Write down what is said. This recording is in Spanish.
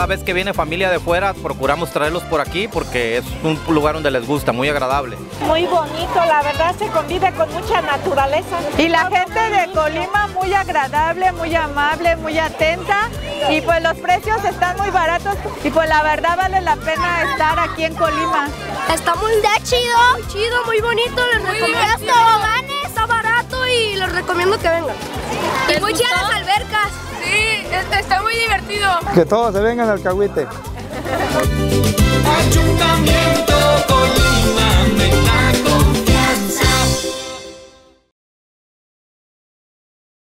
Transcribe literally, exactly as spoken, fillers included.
Cada vez que viene familia de fuera procuramos traerlos por aquí porque es un lugar donde les gusta, muy agradable. Muy bonito, la verdad se convive con mucha naturaleza. Y la gente de Colima muy agradable, muy amable, muy atenta y pues los precios están muy baratos y pues la verdad vale la pena estar aquí en Colima. Está muy chido, muy chido, muy bonito, les muy recomiendo los toboganes, está barato y les recomiendo que vengan. Y muy chidas las albercas. Sí, está muy divertido. Que todos se vengan al Cahuite. Ayuntamiento Colima.